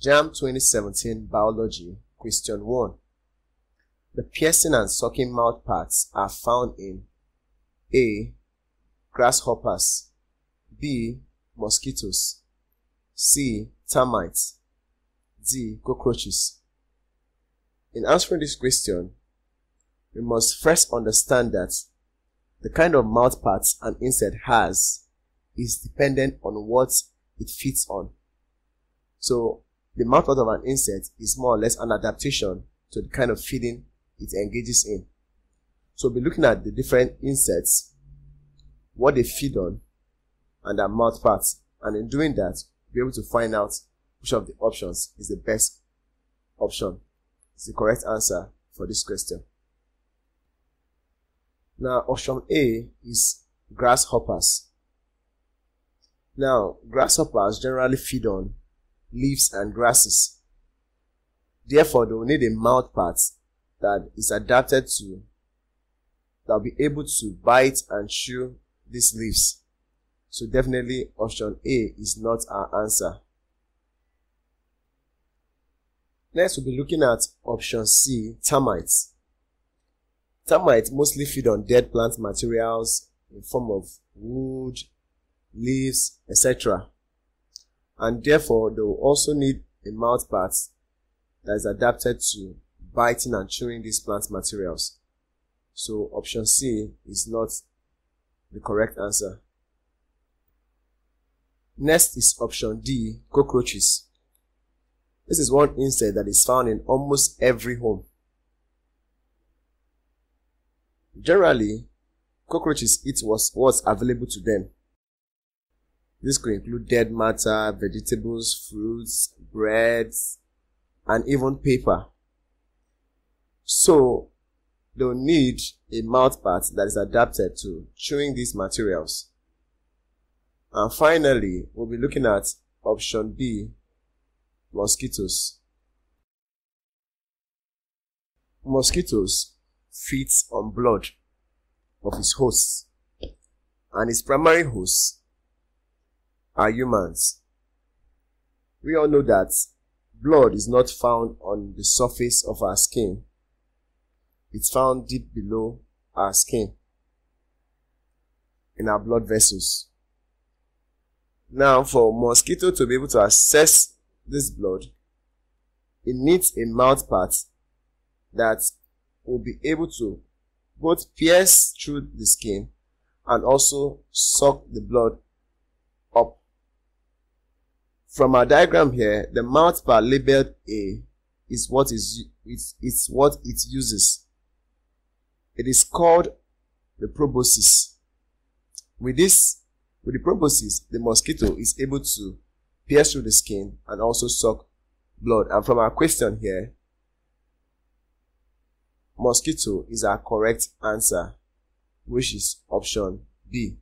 JAM 2017 Biology, Question 1. The piercing and sucking mouthparts are found in A. Grasshoppers, B. Mosquitoes, C. Termites, D. Cockroaches. In answering this question, we must first understand that the kind of mouthparts an insect has is dependent on what it feeds on. So, the mouthpart of an insect is more or less an adaptation to the kind of feeding it engages in. So, we'll be looking at the different insects, what they feed on, and their mouthparts. And in doing that, we'll be able to find out which of the options is the best option. It's the correct answer for this question. Now, option A is grasshoppers. Now, grasshoppers generally feed on leaves and grasses. Therefore, they will need a mouthpart that is adapted to, that will be able to bite and chew these leaves. So definitely option A is not our answer. Next, we'll be looking at option C, termites. Termites mostly feed on dead plant materials in form of wood, leaves, etc. And therefore, they will also need a mouthpart that is adapted to biting and chewing these plant materials. So option C is not the correct answer. Next is option D, cockroaches. This is one insect that is found in almost every home. Generally, cockroaches eat what's available to them. This could include dead matter, vegetables, fruits, breads, and even paper. So, they'll need a mouthpart that is adapted to chewing these materials. And finally, we'll be looking at option B, mosquitoes. Mosquitoes feeds on blood of its hosts, and its primary hosts are humans. We all know that blood is not found on the surface of our skin. It's found deep below our skin in our blood vessels. Now, for a mosquito to be able to access this blood, it needs a mouthpart that will be able to both pierce through the skin and also suck the blood up. From our diagram here, the mouthpart labeled A is what it uses. It is called the proboscis. With the proboscis, the mosquito is able to pierce through the skin and also suck blood. And from our question here, mosquito is our correct answer, which is option B.